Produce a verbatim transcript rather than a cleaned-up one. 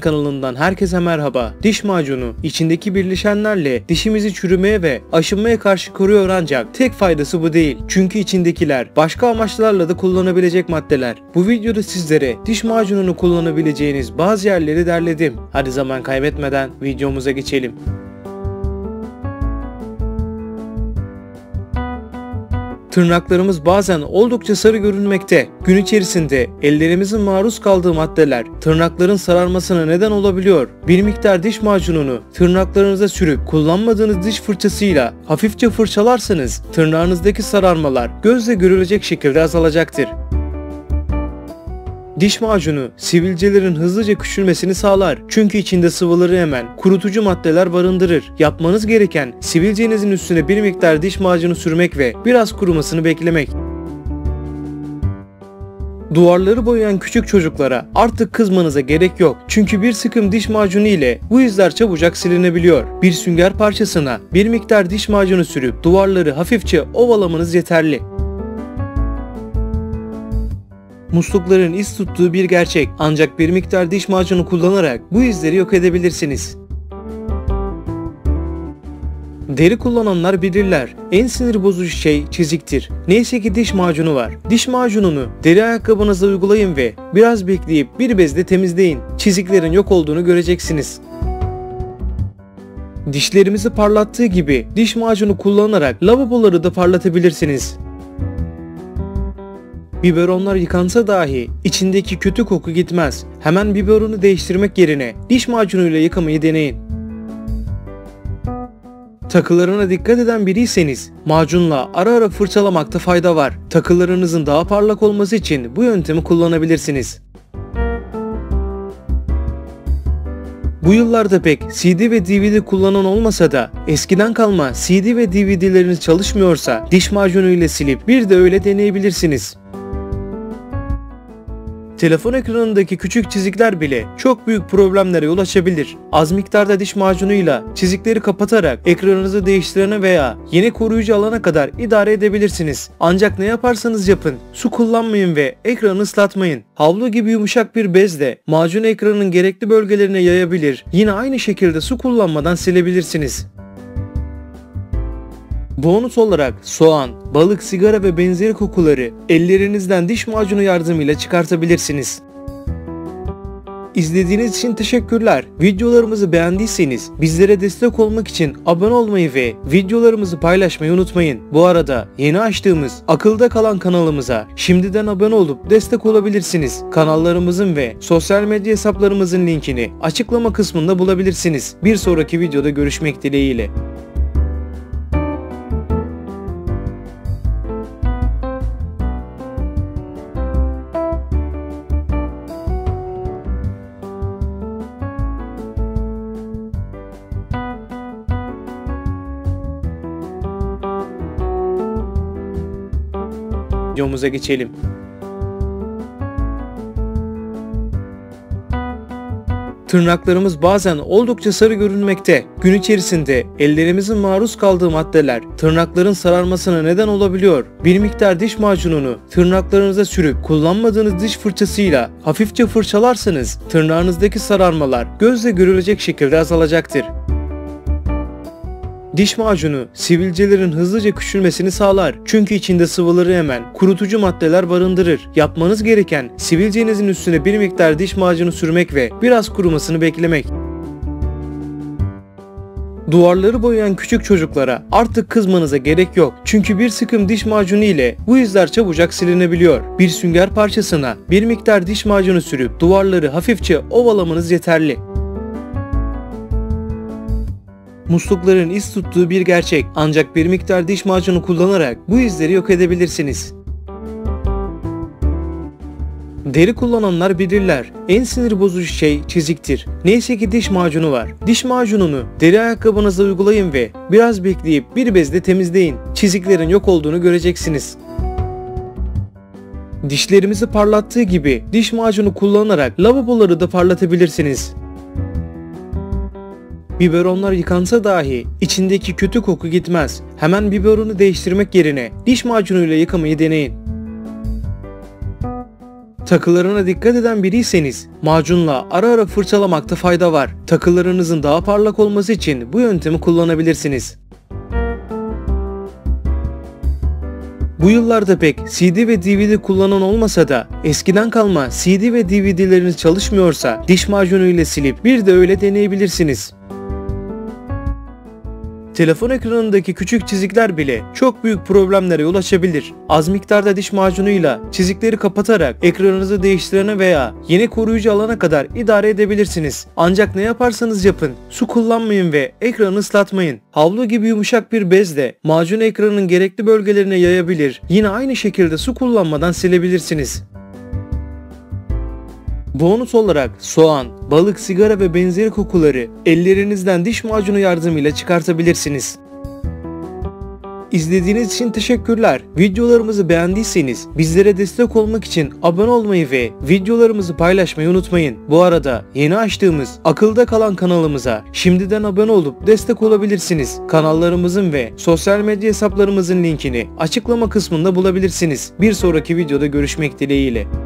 Kanalından herkese merhaba. Diş macunu içindeki birleşenlerle dişimizi çürümeye ve aşınmaya karşı koruyor, ancak tek faydası bu değil. Çünkü içindekiler başka amaçlarla da kullanabilecek maddeler. Bu videoda sizlere diş macununu kullanabileceğiniz bazı yerleri derledim. Hadi zaman kaybetmeden videomuza geçelim. Tırnaklarımız bazen oldukça sarı görünmekte. Gün içerisinde ellerimizin maruz kaldığı maddeler tırnakların sararmasına neden olabiliyor. Bir miktar diş macununu tırnaklarınıza sürüp kullanmadığınız diş fırçasıyla hafifçe fırçalarsanız tırnağınızdaki sararmalar gözle görülecek şekilde azalacaktır. Diş macunu sivilcelerin hızlıca küçülmesini sağlar. Çünkü içinde sıvıları emen kurutucu maddeler barındırır. Yapmanız gereken sivilcenizin üstüne bir miktar diş macunu sürmek ve biraz kurumasını beklemek. Duvarları boyayan küçük çocuklara artık kızmanıza gerek yok. Çünkü bir sıkım diş macunu ile bu izler çabucak silinebiliyor. Bir sünger parçasına bir miktar diş macunu sürüp duvarları hafifçe ovalamanız yeterli. Muslukların iz tuttuğu bir gerçek, ancak bir miktar diş macunu kullanarak bu izleri yok edebilirsiniz. Deri kullananlar bilirler, en sinir bozucu şey çiziktir. Neyse ki diş macunu var. Diş macununu deri ayakkabınıza uygulayın ve biraz bekleyip bir bezle temizleyin. Çiziklerin yok olduğunu göreceksiniz. Dişlerimizi parlattığı gibi diş macunu kullanarak lavaboları da parlatabilirsiniz. Biberonlar yıkansa dahi içindeki kötü koku gitmez. Hemen biberonu değiştirmek yerine diş macunuyla yıkamayı deneyin. Takılarına dikkat eden biriyseniz macunla ara ara fırçalamakta fayda var. Takılarınızın daha parlak olması için bu yöntemi kullanabilirsiniz. Bu yıllarda pek C D ve D V D kullanan olmasa da eskiden kalma C D ve D V D'leriniz çalışmıyorsa diş macunuyla silip bir de öyle deneyebilirsiniz. Telefon ekranındaki küçük çizikler bile çok büyük problemlere yol açabilir. Az miktarda diş macunuyla çizikleri kapatarak ekranınızı değiştirene veya yeni koruyucu alana kadar idare edebilirsiniz. Ancak ne yaparsanız yapın, su kullanmayın ve ekranı ıslatmayın. Havlu gibi yumuşak bir bezle macunu ekranın gerekli bölgelerine yayabilir, yine aynı şekilde su kullanmadan silebilirsiniz. Bonus olarak soğan, balık, sigara ve benzeri kokuları ellerinizden diş macunu yardımıyla çıkartabilirsiniz. İzlediğiniz için teşekkürler. Videolarımızı beğendiyseniz bizlere destek olmak için abone olmayı ve videolarımızı paylaşmayı unutmayın. Bu arada yeni açtığımız akılda kalan kanalımıza şimdiden abone olup destek olabilirsiniz. Kanallarımızın ve sosyal medya hesaplarımızın linkini açıklama kısmında bulabilirsiniz. Bir sonraki videoda görüşmek dileğiyle. Videomuza geçelim. Tırnaklarımız bazen oldukça sarı görünmekte. Gün içerisinde ellerimizin maruz kaldığı maddeler tırnakların sararmasına neden olabiliyor. Bir miktar diş macununu tırnaklarınıza sürüp kullanmadığınız diş fırçasıyla hafifçe fırçalarsanız tırnağınızdaki sararmalar gözle görülecek şekilde azalacaktır. Diş macunu sivilcelerin hızlıca küçülmesini sağlar. Çünkü içinde sıvıları emen kurutucu maddeler barındırır. Yapmanız gereken sivilcenizin üstüne bir miktar diş macunu sürmek ve biraz kurumasını beklemek. Duvarları boyayan küçük çocuklara artık kızmanıza gerek yok. Çünkü bir sıkım diş macunu ile bu izler çabucak silinebiliyor. Bir sünger parçasına bir miktar diş macunu sürüp duvarları hafifçe ovalamanız yeterli. Muslukların iz tuttuğu bir gerçek, ancak bir miktar diş macunu kullanarak bu izleri yok edebilirsiniz. Deri kullananlar bilirler, en sinir bozucu şey çiziktir. Neyse ki diş macunu var. Diş macununu deri ayakkabınıza uygulayın ve biraz bekleyip bir bezle temizleyin. Çiziklerin yok olduğunu göreceksiniz. Dişlerimizi parlattığı gibi diş macunu kullanarak lavaboları da parlatabilirsiniz. Biberonlar yıkansa dahi içindeki kötü koku gitmez. Hemen biberonu değiştirmek yerine diş macunuyla yıkamayı deneyin. Takılarına dikkat eden biriyseniz macunla ara ara fırçalamakta fayda var. Takılarınızın daha parlak olması için bu yöntemi kullanabilirsiniz. Bu yıllarda pek C D ve D V D kullanan olmasa da eskiden kalma C D ve D V D'leriniz çalışmıyorsa diş macunu ile silip bir de öyle deneyebilirsiniz. Telefon ekranındaki küçük çizikler bile çok büyük problemlere yol açabilir. Az miktarda diş macunuyla çizikleri kapatarak ekranınızı değiştirene veya yeni koruyucu alana kadar idare edebilirsiniz. Ancak ne yaparsanız yapın, su kullanmayın ve ekranı ıslatmayın. Havlu gibi yumuşak bir bezle macunu ekranın gerekli bölgelerine yayabilir, yine aynı şekilde su kullanmadan silebilirsiniz. Bonus olarak soğan, balık, sigara ve benzeri kokuları ellerinizden diş macunu yardımıyla çıkartabilirsiniz. İzlediğiniz için teşekkürler. Videolarımızı beğendiyseniz bizlere destek olmak için abone olmayı ve videolarımızı paylaşmayı unutmayın. Bu arada yeni açtığımız akılda kalan kanalımıza şimdiden abone olup destek olabilirsiniz. Kanallarımızın ve sosyal medya hesaplarımızın linkini açıklama kısmında bulabilirsiniz. Bir sonraki videoda görüşmek dileğiyle.